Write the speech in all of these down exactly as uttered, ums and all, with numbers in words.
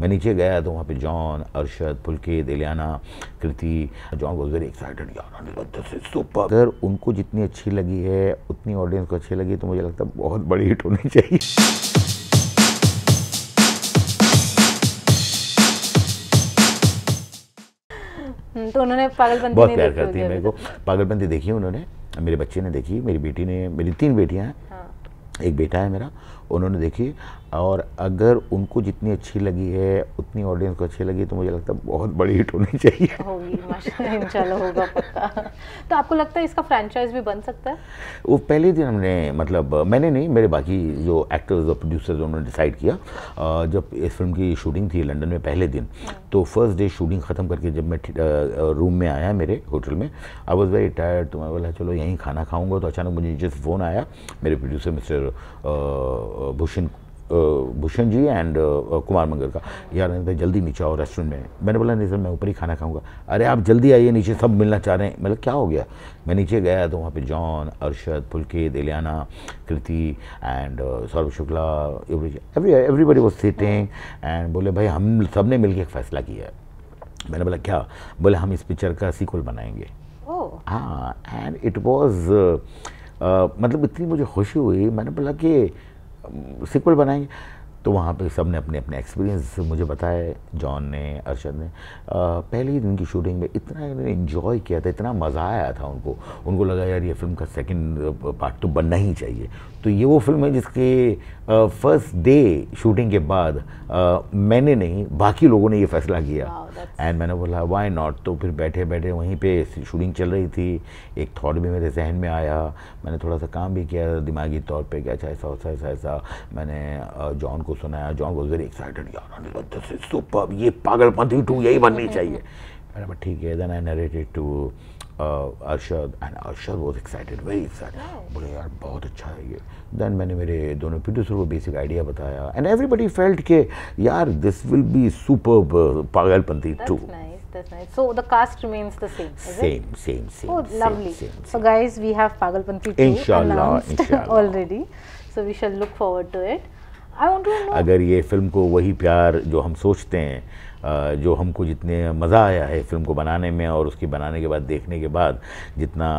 मैं नीचे गया तो वहाँ पे John, Arshad, Pulkit, Ileana, Kriti. John was very excited, यार अनिरुद्ध से सुपर। अगर उनको जितनी अच्छी लगी है उतनी ऑडियंस को अच्छी लगी तो मुझे लगता है बहुत बड़ी हिट होनी चाहिए। तो उन्होंने पागलपंती बहुत प्यार करती है मेरे को। पागलपंती देखी है उन्होंने, मेरे बच्चे ने देखी, मेरी बेटी ने, मेरी तीन बेटियाँ हैं, एक बेटा है मेरा, उन्होंने देखी। और अगर उनको जितनी अच्छी लगी है उतनी ऑडियंस को अच्छी लगी तो मुझे लगता है बहुत बड़ी हिट होनी चाहिए। होगी माशाल्लाह, इंशाल्लाह होगा पक्का। तो आपको लगता है इसका फ्रैंचाइज भी बन सकता है? वो पहले दिन हमने, मतलब मैंने नहीं, मेरे बाकी जो एक्टर्स और प्रोड्यूसर्स उन्होंने डिसाइड किया। जब इस फिल्म की शूटिंग थी लंदन में पहले दिन, तो फर्स्ट डे शूटिंग ख़त्म करके जब मैं रूम में आया मेरे होटल में, आई वॉज वेरी टायर्ड। तो मैं बोला चलो यहीं खाना खाऊँगा। तो अचानक मुझे जस्ट फ़ोन आया, मेरे producer mister Bhushan Bhushan ji and Kumar मंगलका, यार भाई जल्दी नीचे आओ रेस्टोरेंट में। मैंने बोला नहीं सर, मैं ऊपर ही खाना खाऊंगा। अरे आप जल्दी आइए नीचे, सब मिलना चाह रहे हैं। मतलब क्या हो गया? मैं नीचे गया तो वहाँ पे John, Arshad, Pulkit, Ileana, Kriti and Saurabh Shukla, everybody was sitting. And बोले भाई हम सब ने मिल के एक फ़ैसला किया है। मैंने बोला क्या? बोले हम इस पिक्चर का सीक्वल बनाएंगे। हाँ, एंड इट वॉज, मतलब इतनी मुझे खुशी हुई। मैंने बोला कि सीक्वल बनाएंगे। तो वहाँ पे सब ने अपने अपने एक्सपीरियंस मुझे बताए। जॉन ने, अर्शद ने पहले ही दिन की शूटिंग में इतना इन्जॉय किया था, इतना मज़ा आया था उनको। उनको लगा यार ये फिल्म का सेकंड पार्ट तो बनना ही चाहिए। तो ये वो फिल्म है जिसके फर्स्ट डे शूटिंग के बाद आ, मैंने नहीं, बाकी लोगों ने ये फैसला किया। एंड मैंने बोला वाई नॉट। तो फिर बैठे बैठे वहीं पे शूटिंग चल रही थी, एक थॉट भी मेरे जहन में आया। मैंने थोड़ा सा काम भी किया दिमागी तौर पे कि अच्छा ऐसा ऐसा ऐसा ऐसा। मैंने जॉन को सुनाया। जॉन वाज वेरी एक्साइटेड, यार अनिरुद्ध से सुपर, ये पागलपंती टू यही बननी चाहिए। मैंने बोला ठीक है। Then I narrated to Arshad and Arshad was excited, very excited. बोले यार बहुत अच्छा है ये। देन मैंने मेरे दोनों प्रोड्यूसर को बेसिक आइडिया बताया एंड एवरीबडी फेल्ट के यार this will be superb Pagalpanti two. That's nice. So the cast remains the same, is same, it? Same, same, oh, same. Lovely. Same, same. So guys, we have Pagalpanti two Inshallah, announced Inshallah. already. So we shall look forward to it. I want to know. अगर ये film को वही प्यार जो हम सोचते हैं, जो हमको जितने मज़ा आया है फिल्म को बनाने में और उसकी बनाने के बाद देखने के बाद जितना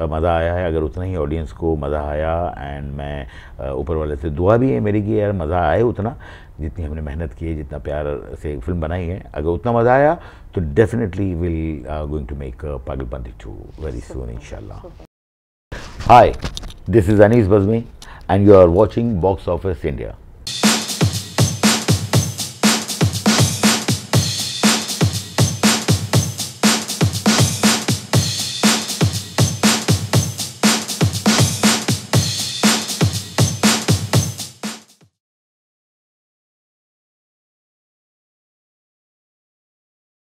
मज़ा आया है, अगर उतना ही ऑडियंस को मज़ा आया। एंड मैं ऊपर वाले से दुआ भी है मेरी कि यार मज़ा आए उतना, जितनी हमने मेहनत की है, जितना प्यार से फिल्म बनाई है। अगर उतना मज़ा आया तो definitely will going to make Pagalpanti two very soon इंशाल्लाह। Hi, this is Anees Bazmee and you are watching box office India.